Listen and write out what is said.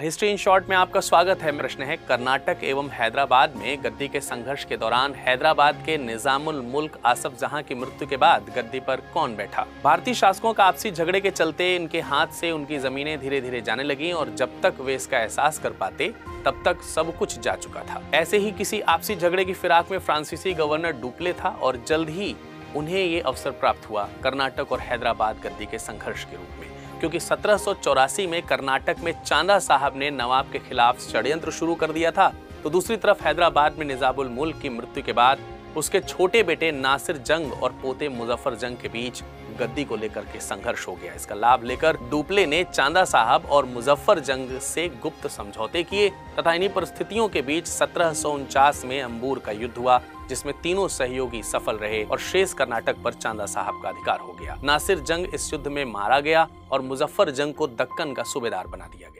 History in short में आपका स्वागत है। प्रश्न है, कर्नाटक एवं हैदराबाद में गद्दी के संघर्ष के दौरान हैदराबाद के निजामुल मुल्क आसफ जहां की मृत्यु के बाद गद्दी पर कौन बैठा? भारतीय शासकों का आपसी झगड़े के चलते इनके हाथ से उनकी जमीनें धीरे धीरे जाने लगीं और जब तक वे इसका एहसास कर पाते तब तक सब कुछ जा चुका था। ऐसे ही किसी आपसी झगड़े की फिराक में फ्रांसीसी गवर्नर डुप्ले था और जल्द ही उन्हें ये अवसर प्राप्त हुआ कर्नाटक और हैदराबाद गद्दी के संघर्ष के रूप में, क्योंकि 1784 में कर्नाटक में चांदा साहब ने नवाब के खिलाफ षड्यंत्र शुरू कर दिया था। तो दूसरी तरफ हैदराबाद में निजामुल मुल्क की मृत्यु के बाद उसके छोटे बेटे नासिर जंग और पोते मुजफ्फर जंग के बीच गद्दी को लेकर के संघर्ष हो गया। इसका लाभ लेकर डुप्ले ने चांदा साहब और मुजफ्फर जंग से गुप्त समझौते किए तथा इन्हीं परिस्थितियों के बीच 1749 में अंबूर का युद्ध हुआ, जिसमें तीनों सहयोगी सफल रहे और शेष कर्नाटक पर चांदा साहब का अधिकार हो गया। नासिर जंग इस युद्ध में मारा गया और मुजफ्फर जंग को दक्कन का सूबेदार बना दिया गया।